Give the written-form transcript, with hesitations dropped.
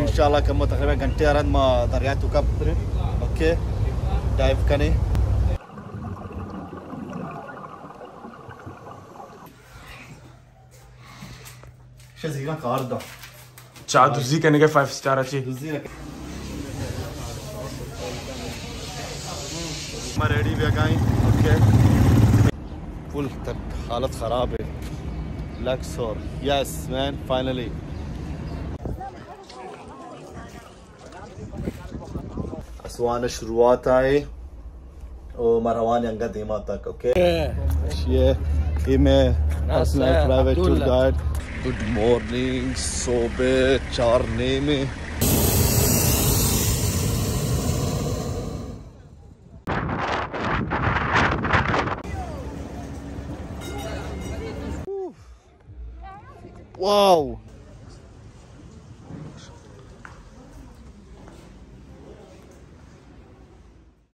ان شاء الله كم تقريبا غنتي رد ما درياتو كاب اوكي دايف كاني شزينا كاردا تشعدو زي كاني جاي 5 ستاراتي ما ريدي بيا جاي اوكي فول حالت خرابه لاكسور يس مان فاينالي اسوان شروعات آئے اور مروان ینگا دیما تک اوکے یہ میں اپنا پرائیویٹ ٹور گائیڈ گڈ مورننگ صبح 4 میں واو